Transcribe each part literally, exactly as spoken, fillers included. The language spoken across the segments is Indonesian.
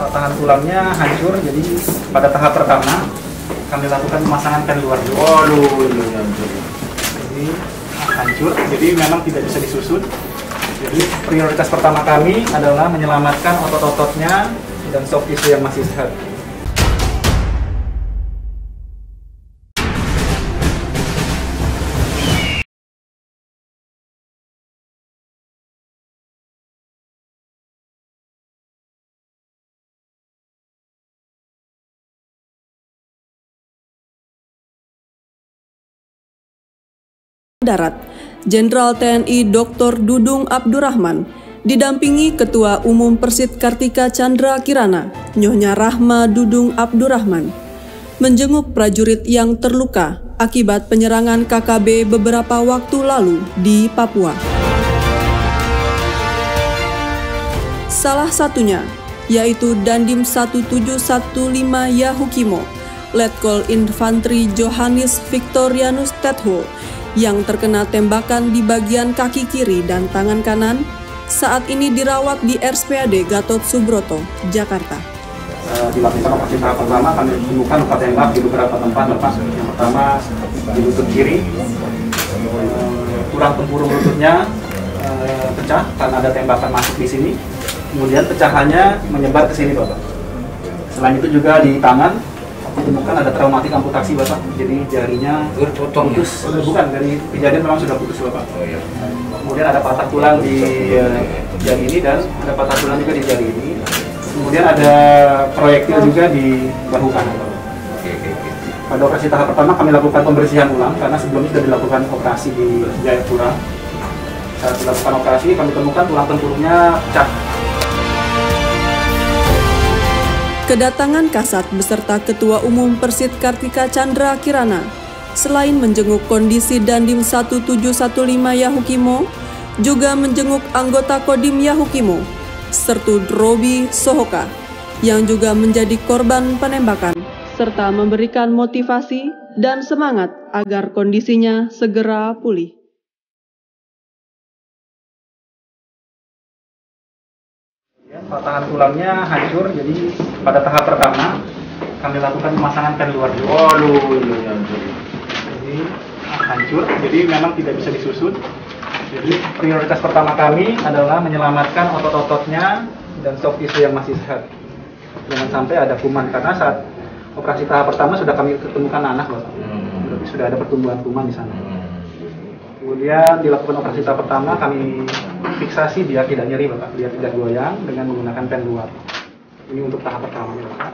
patahan tulangnya hancur. Jadi pada tahap pertama kami lakukan pemasangan kan luar dulu. Waduh, jadi hancur. Jadi memang tidak bisa disusun. Jadi prioritas pertama kami adalah menyelamatkan otot-ototnya dan soft tissue yang masih sehat. Darat, Jenderal T N I Doktor Dudung Abdurrahman didampingi Ketua Umum Persit Kartika Chandra Kirana, Nyonya Rahma Dudung Abdurrahman, menjenguk prajurit yang terluka akibat penyerangan K K B beberapa waktu lalu di Papua. Salah satunya yaitu Dandim seribu tujuh ratus lima belas Yahukimo, Letkol Infanteri Johanis Victorianus Tethool, yang terkena tembakan di bagian kaki kiri dan tangan kanan, saat ini dirawat di R S P A D Gatot Subroto, Jakarta. E, dilakukan operasi tahap pertama, kami menemukan luka tembak di beberapa tempat lepas. Yang pertama di lutut kiri, e, tulang tempurung lututnya e, pecah karena ada tembakan masuk di sini. Kemudian pecahannya menyebar ke sini, Bapak. Selain itu juga di tangan ditemukan ada traumatik amputasi, Bapak. Jadi jarinya terpotong, putus. Ya? Bukan, dari kejadian memang sudah putus, Bapak. Oh, iya. Kemudian ada patah tulang di jari ini dan ada patah tulang juga di jari ini. Kemudian ada proyektil juga di bahu kanan. Pada operasi tahap pertama kami lakukan pembersihan ulang karena sebelumnya sudah dilakukan operasi di Jayapura. Saat dilakukan operasi kami temukan tulang tempurungnya pecah. Kedatangan Kasat beserta Ketua Umum Persit Kartika Chandra Kirana, selain menjenguk kondisi Dandim seribu tujuh ratus lima belas Yahukimo, juga menjenguk anggota Kodim Yahukimo, Sertu Robi Sohoka, yang juga menjadi korban penembakan, serta memberikan motivasi dan semangat agar kondisinya segera pulih. Patahan tulangnya hancur. Jadi pada tahap pertama kami lakukan pemasangan kan luar dulu. Waduh, jadi hancur. Jadi memang tidak bisa disusun. Jadi prioritas pertama kami adalah menyelamatkan otot-ototnya dan soft tissue yang masih sehat. Jangan sampai ada kuman, karena saat operasi tahap pertama sudah kami ketemukan anak, Bapak. Sudah ada pertumbuhan kuman di sana. Kemudian dilakukan operasi tahap pertama, kami fiksasi dia tidak nyeri, Bapak, dia tidak goyang dengan menggunakan pen luar. Ini untuk tahap pertama, Bapak.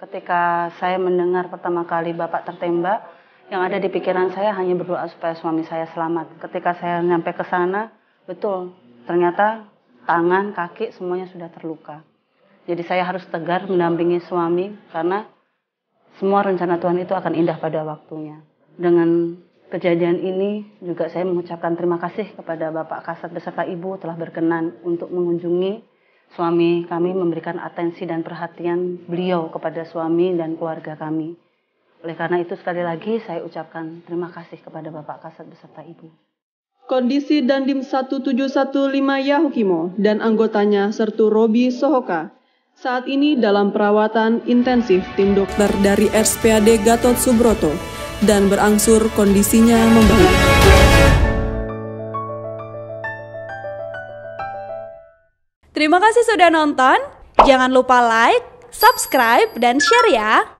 Ketika saya mendengar pertama kali Bapak tertembak, yang ada di pikiran saya hanya berdoa supaya suami saya selamat. Ketika saya nyampe ke sana, betul, ternyata tangan, kaki, semuanya sudah terluka. Jadi saya harus tegar mendampingi suami, karena semua rencana Tuhan itu akan indah pada waktunya. Dengan kejadian ini juga saya mengucapkan terima kasih kepada Bapak Kasat beserta Ibu telah berkenan untuk mengunjungi suami kami, memberikan atensi dan perhatian beliau kepada suami dan keluarga kami. Oleh karena itu sekali lagi saya ucapkan terima kasih kepada Bapak Kasat beserta Ibu. Kondisi Dandim seribu tujuh ratus lima belas Yahukimo dan anggotanya Sertu Robi Sohoka saat ini dalam perawatan intensif tim dokter dari R S P A D Gatot Subroto dan berangsur kondisinya membaik. Terima kasih sudah nonton. Jangan lupa like, subscribe, dan share ya.